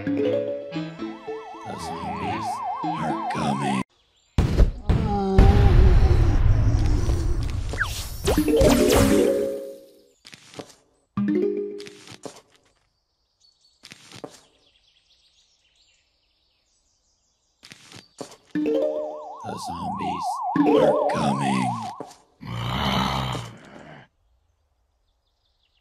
Those zombies are coming. The zombies are coming. The zombies are coming.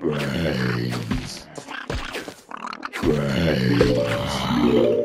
Brains. Brains. Brains.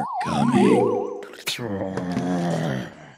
are coming. Brains.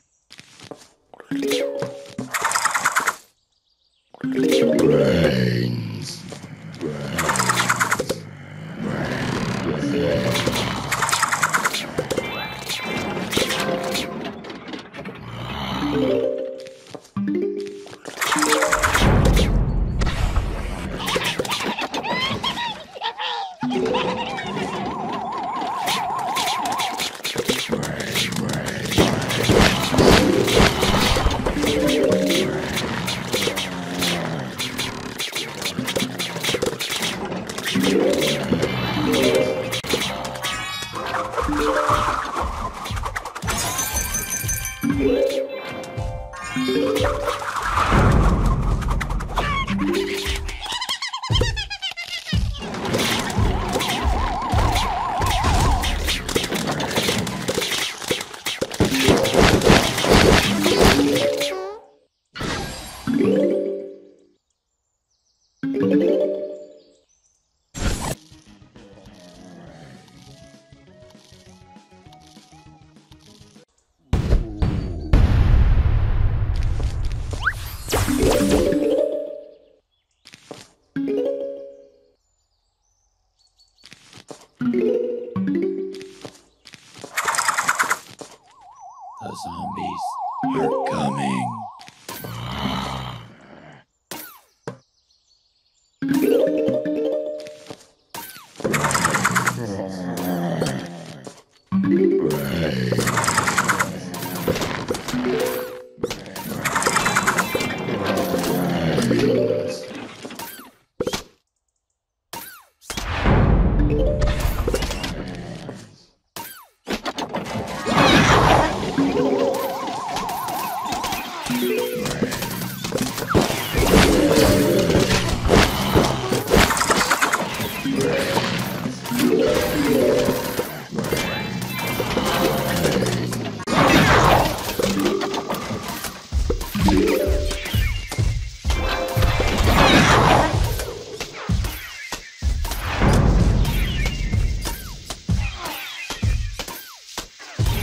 The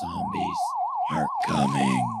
zombies are coming.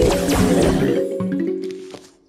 zombies are coming.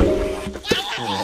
Brains.